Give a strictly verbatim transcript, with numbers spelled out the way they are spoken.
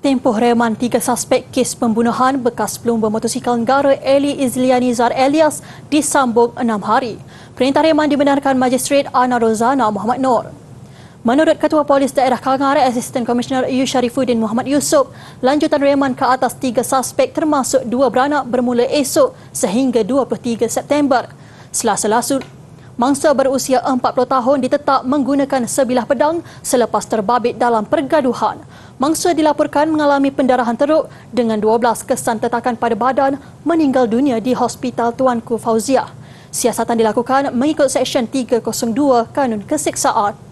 Tempoh reman tiga suspek kes pembunuhan bekas pelumba motosikal negara Elly Idzlianizar Elias disambung enam hari. Perintah reman dibenarkan Majistret Ana Rozana Muhammad Nur. Menurut Ketua Polis Daerah Kangara, Asisten Komisioner Yusharifuddin Muhammad Yusuf, lanjutan reman ke atas tiga suspek termasuk dua beranak bermula esok sehingga dua puluh tiga September. Selasa-lasu, mangsa berusia empat puluh tahun ditetap menggunakan sebilah pedang selepas terbabit dalam pergaduhan. Mangsa dilaporkan mengalami pendarahan teruk dengan dua belas kesan tetakan pada badan, meninggal dunia di Hospital Tuanku Fauziah. Siasatan dilakukan mengikut Seksyen tiga kosong dua Kanun Keseksaan.